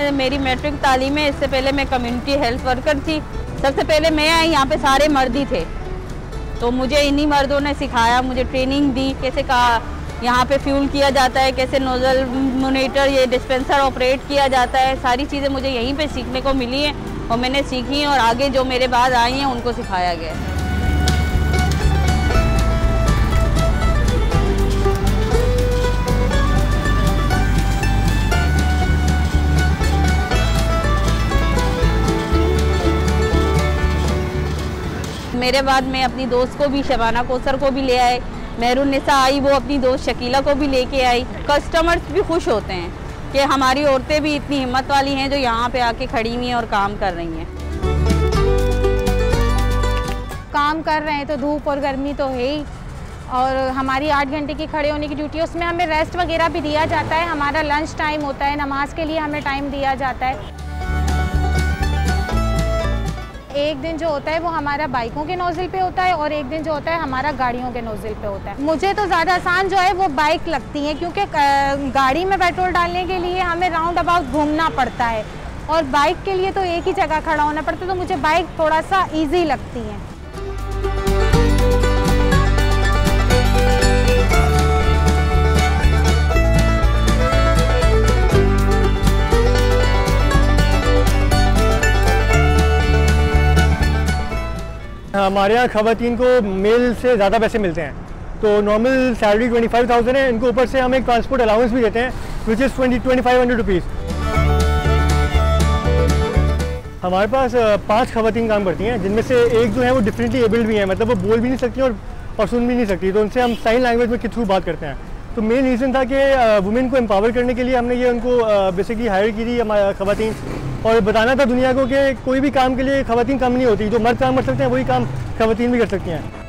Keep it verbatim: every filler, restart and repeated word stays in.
मेरी मैट्रिक तालीम है, इससे पहले मैं कम्युनिटी हेल्थ वर्कर थी। सबसे पहले मैं आई यहाँ पे सारे मर्द ही थे, तो मुझे इन्हीं मर्दों ने सिखाया, मुझे ट्रेनिंग दी, कैसे कहा यहाँ पे फ्यूल किया जाता है, कैसे नोजल मोनीटर ये डिस्पेंसर ऑपरेट किया जाता है। सारी चीज़ें मुझे यहीं पे सीखने को मिली हैं और मैंने सीखी हैं और आगे जो मेरे बाद आई हैं उनको सिखाया गया है। मेरे बाद मैं अपनी दोस्त को भी, शबाना कोसर को भी ले आए, मेहरून निसा आई, वो अपनी दोस्त शकीला को भी लेके आई। कस्टमर्स भी खुश होते हैं कि हमारी औरतें भी इतनी हिम्मत वाली हैं जो यहाँ पे आके खड़ी हुई हैं और काम कर रही हैं। काम कर रहे हैं तो धूप और गर्मी तो है ही, और हमारी आठ घंटे की खड़े होने की ड्यूटी है, उसमें हमें रेस्ट वगैरह भी दिया जाता है। हमारा लंच टाइम होता है, नमाज के लिए हमें टाइम दिया जाता है। एक दिन जो होता है वो हमारा बाइकों के नोजल पे होता है और एक दिन जो होता है हमारा गाड़ियों के नोजल पे होता है। मुझे तो ज़्यादा आसान जो है वो बाइक लगती है, क्योंकि गाड़ी में पेट्रोल डालने के लिए हमें राउंड अबाउट घूमना पड़ता है और बाइक के लिए तो एक ही जगह खड़ा होना पड़ता है, तो मुझे बाइक थोड़ा सा ईजी लगती है। हमारे यहाँ खवातीन को मेल से ज़्यादा पैसे मिलते हैं, तो normal salary twenty five thousand है, इनको ऊपर से हम एक ट्रांसपोर्ट अलाउंस भी देते हैं which is twenty twenty five hundred rupees. हमारे पास पांच खवातीन काम करती हैं, जिनमें से एक जो है वो डिफरेंटली एबल्ड भी हैं, मतलब वो बोल भी नहीं सकती और, और सुन भी नहीं सकती, तो उनसे हम साइन लैंग्वेज में के थ्रू बात करते हैं। तो मेन रीज़न था कि वुमेन को एम्पावर करने के लिए हमने ये उनको बेसिकली हायर की थी हमारे खवातीन, और बताना था दुनिया को कि कोई भी काम के लिए खवातीन कम नहीं होती, जो मर्द काम कर सकते हैं वही काम खवातीन भी कर सकती हैं।